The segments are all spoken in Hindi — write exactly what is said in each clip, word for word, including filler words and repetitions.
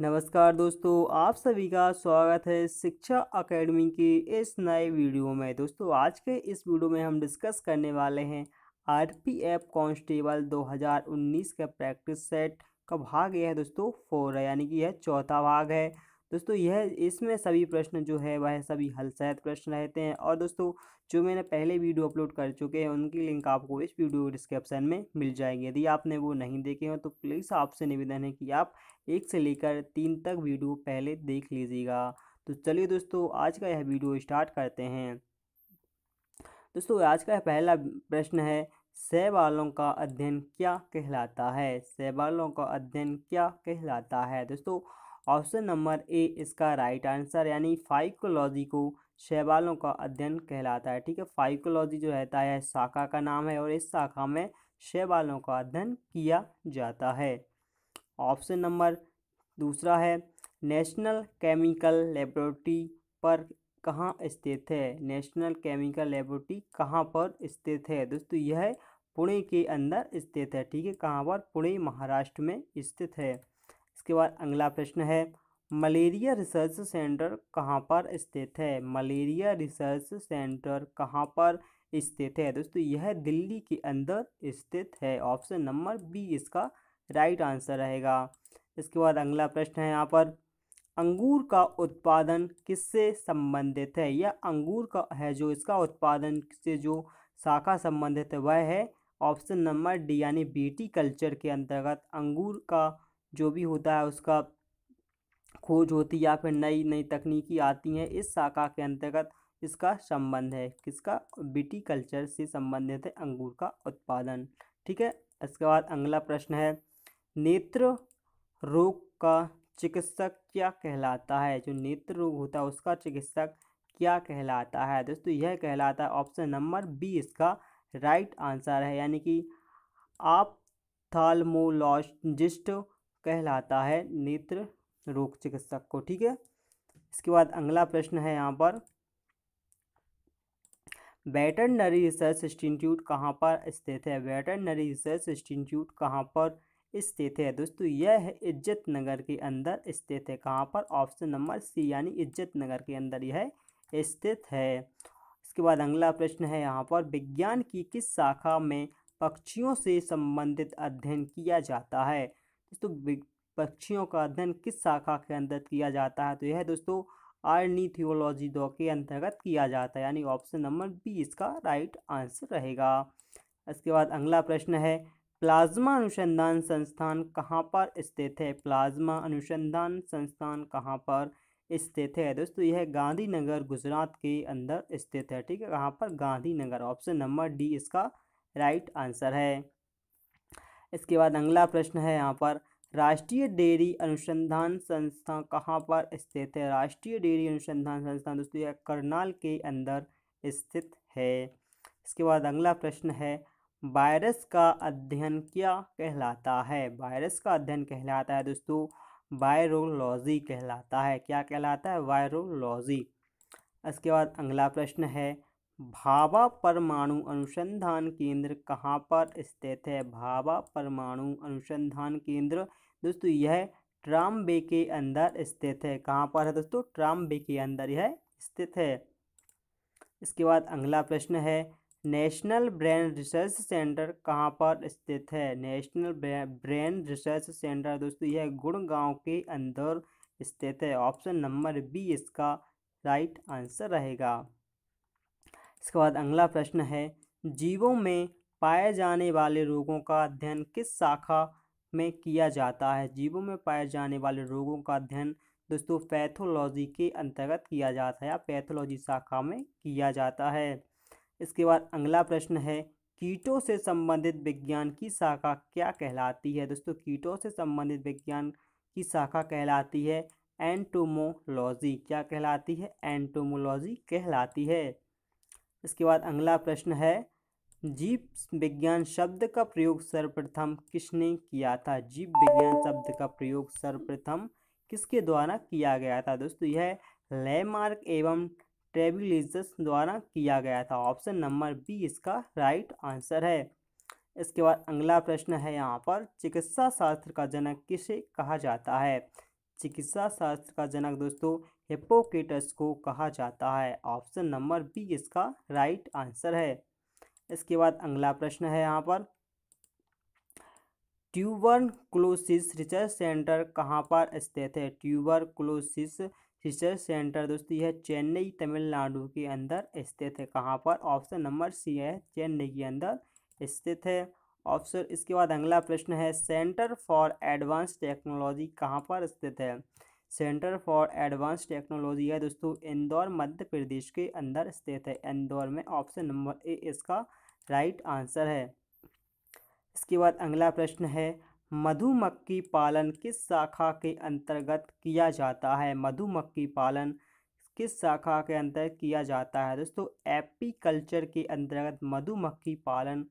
नमस्कार दोस्तों, आप सभी का स्वागत है शिक्षा अकेडमी के इस नए वीडियो में। दोस्तों आज के इस वीडियो में हम डिस्कस करने वाले हैं आरपीएफ कांस्टेबल दो हज़ार उन्नीस का प्रैक्टिस सेट का भाग यह है दोस्तों फोर है, यानी कि यह चौथा भाग है। दोस्तों यह इसमें सभी प्रश्न जो है वह सभी हल सहित प्रश्न रहते हैं। और दोस्तों जो मैंने पहले वीडियो अपलोड कर चुके हैं उनकी लिंक आपको इस वीडियो डिस्क्रिप्शन में मिल जाएगी। यदि आपने वो नहीं देखे हो तो प्लीज़ आपसे निवेदन है कि आप एक से लेकर तीन तक वीडियो पहले देख लीजिएगा। तो चलिए दोस्तों आज का यह वीडियो स्टार्ट करते हैं। दोस्तों आज का पहला प्रश्न है, शैवालों का अध्ययन क्या कहलाता है? शैवालों का अध्ययन क्या कहलाता है? दोस्तों ऑप्शन नंबर ए इसका राइट आंसर, यानी फाइकोलॉजी को शैवालों का अध्ययन कहलाता है। ठीक है, फाइकोलॉजी जो रहता है शाखा का नाम है और इस शाखा में शैवालों का अध्ययन किया जाता है। ऑप्शन नंबर दूसरा है, नेशनल केमिकल लेबोरेटरी पर कहाँ स्थित है? नेशनल केमिकल लेबोरेटरी कहाँ पर स्थित है? दोस्तों यह पुणे के अंदर स्थित है। ठीक है, कहाँ पर? पुणे महाराष्ट्र में स्थित है। इसके बाद अगला प्रश्न है, मलेरिया रिसर्च सेंटर कहाँ पर स्थित है? मलेरिया रिसर्च सेंटर कहाँ पर स्थित है? दोस्तों यह दिल्ली के अंदर स्थित है। ऑप्शन नंबर बी इसका राइट आंसर रहेगा। इसके बाद अगला प्रश्न है, यहाँ पर अंगूर का उत्पादन किससे संबंधित है? यह अंगूर का है जो इसका उत्पादन से जो शाखा संबंधित है वह है ऑप्शन नंबर डी, यानी विटिकल्चर के अंतर्गत अंगूर का जो भी होता है उसका खोज होती है या फिर नई नई तकनीकी आती हैं, इस शाखा के अंतर्गत इसका संबंध है। किसका? विटिकल्चर से संबंधित है अंगूर का उत्पादन। ठीक है, इसके बाद अगला प्रश्न है, नेत्र रोग का चिकित्सक क्या कहलाता है? जो नेत्र रोग होता है उसका चिकित्सक क्या कहलाता है? दोस्तों यह कहलाता है ऑप्शन नंबर बी इसका राइट आंसर है, यानी कि आप थालमोलॉजिस्ट कहलाता है नेत्र रोग चिकित्सक को। ठीक है, इसके बाद अगला प्रश्न है, यहाँ पर वेटरनरी रिसर्च इंस्टीट्यूट कहाँ पर स्थित है? वेटरनरी रिसर्च इंस्टीट्यूट कहाँ पर स्थित है? दोस्तों यह है इज्जत नगर के अंदर स्थित है। कहाँ पर? ऑप्शन नंबर सी, यानी इज्जत नगर के अंदर यह स्थित है। इसके बाद अगला प्रश्न है, यहाँ पर विज्ञान की किस शाखा में पक्षियों से संबंधित अध्ययन किया जाता है? दोस्तों पक्षियों का अध्ययन किस शाखा के अंदर किया जाता है? तो यह दोस्तों आर्नीथियोलॉजी दो के अंतर्गत किया जाता है, यानी ऑप्शन नंबर बी इसका राइट आंसर रहेगा। इसके बाद अगला प्रश्न है, प्लाज्मा अनुसंधान संस्थान कहाँ पर स्थित है? प्लाज्मा अनुसंधान संस्थान कहाँ पर स्थित है? दोस्तों यह गांधीनगर गुजरात के अंदर स्थित है। ठीक है, कहाँ पर? गांधीनगर। ऑप्शन नंबर डी इसका राइट आंसर है। इसके बाद अगला प्रश्न है, यहाँ पर राष्ट्रीय डेयरी अनुसंधान संस्था कहाँ पर स्थित है? राष्ट्रीय डेयरी अनुसंधान संस्थान दोस्तों यह करनाल के अंदर स्थित है। इसके बाद अगला प्रश्न है, वायरस का अध्ययन क्या कहलाता है? वायरस का अध्ययन कहलाता है दोस्तों वायरोलॉजी कहलाता है। क्या कहलाता है? वायरोलॉजी। इसके बाद अगला प्रश्न है, भाभा परमाणु अनुसंधान केंद्र कहाँ पर स्थित है? भाभा परमाणु अनुसंधान केंद्र दोस्तों यह ट्राम्बे के अंदर स्थित है। कहाँ पर है दोस्तों? ट्राम्बे के अंदर यह स्थित है। इसके बाद अगला प्रश्न है, नेशनल ब्रेन रिसर्च सेंटर कहाँ पर स्थित है? नेशनल ब्रेन रिसर्च सेंटर दोस्तों यह गुड़गांव के अंदर स्थित है। ऑप्शन नंबर बी इसका राइट आंसर रहेगा। इसके बाद अगला प्रश्न है, जीवों में पाए जाने वाले रोगों का अध्ययन किस शाखा में किया जाता है? जीवों में पाए जाने वाले रोगों का अध्ययन दोस्तों पैथोलॉजी के अंतर्गत किया जाता है या पैथोलॉजी शाखा में किया जाता है। इसके बाद अगला प्रश्न है, कीटों से संबंधित विज्ञान की शाखा क्या कहलाती है? दोस्तों कीटों से संबंधित विज्ञान की शाखा कहलाती है एंटोमोलॉजी। क्या कहलाती है? एंटोमोलॉजी कहलाती है। इसके बाद अगला प्रश्न है, जीव विज्ञान शब्द का प्रयोग सर्वप्रथम किसने किया था? जीव विज्ञान शब्द का प्रयोग सर्वप्रथम किसके द्वारा किया गया था? दोस्तों यह लैमार्क एवं ट्रेविलिस्टस द्वारा किया गया था। ऑप्शन नंबर बी इसका राइट आंसर है। इसके बाद अगला प्रश्न है, यहाँ पर चिकित्सा शास्त्र का जनक किसे कहा जाता है? चिकित्सा शास्त्र का जनक दोस्तों हिप्पोक्रेटस को कहा जाता है। ऑप्शन नंबर बी इसका राइट आंसर है। इसके बाद अगला प्रश्न है यहाँ पर, ट्यूबरक्लोसिस रिसर्च सेंटर कहाँ पर स्थित है? ट्यूबरक्लोसिस रिसर्च सेंटर दोस्तों यह चेन्नई तमिलनाडु के अंदर स्थित है। कहाँ पर? ऑप्शन नंबर सी है, चेन्नई के अंदर स्थित है ऑप्शन। इसके बाद अगला प्रश्न है, सेंटर फॉर एडवांस्ड टेक्नोलॉजी कहाँ पर स्थित है? सेंटर फॉर एडवांस्ड टेक्नोलॉजी है दोस्तों इंदौर मध्य प्रदेश के अंदर स्थित है, इंदौर में। ऑप्शन नंबर ए इसका राइट आंसर है। इसके बाद अगला प्रश्न है, मधुमक्खी पालन किस शाखा के अंतर्गत किया जाता है? मधुमक्खी पालन किस शाखा के अंतर्गत किया जाता है? दोस्तों एपीकल्चर के अंतर्गत मधुमक्खी पालन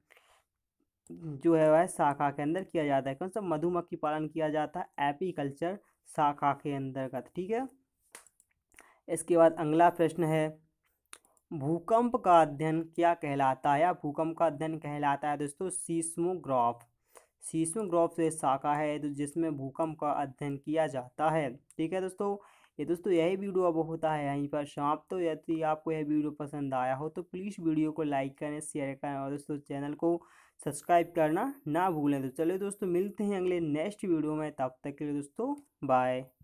जो है वह शाखा के अंदर किया जाता है। कौन सा मधुमक्खी पालन किया जाता है? एपीकल्चर शाखा के अंतर्गत, ठीक है। इसके बाद अगला प्रश्न है, भूकंप का अध्ययन क्या कहलाता है? या भूकंप का अध्ययन कहलाता है दोस्तों सीस्मोग्राफ। सीस्मोग्राफ से शाखा है तो जिसमें भूकंप का अध्ययन किया जाता है, ठीक है दोस्तों। ये दोस्तों यही वीडियो अब होता है यहीं पर समाप्त। तो यदि आपको यह वीडियो पसंद आया हो तो प्लीज़ वीडियो को लाइक करें, शेयर करें और दोस्तों चैनल को सब्सक्राइब करना ना भूलें। तो चलिए दोस्तों मिलते हैं अगले नेक्स्ट वीडियो में, तब तक के लिए दोस्तों बाय।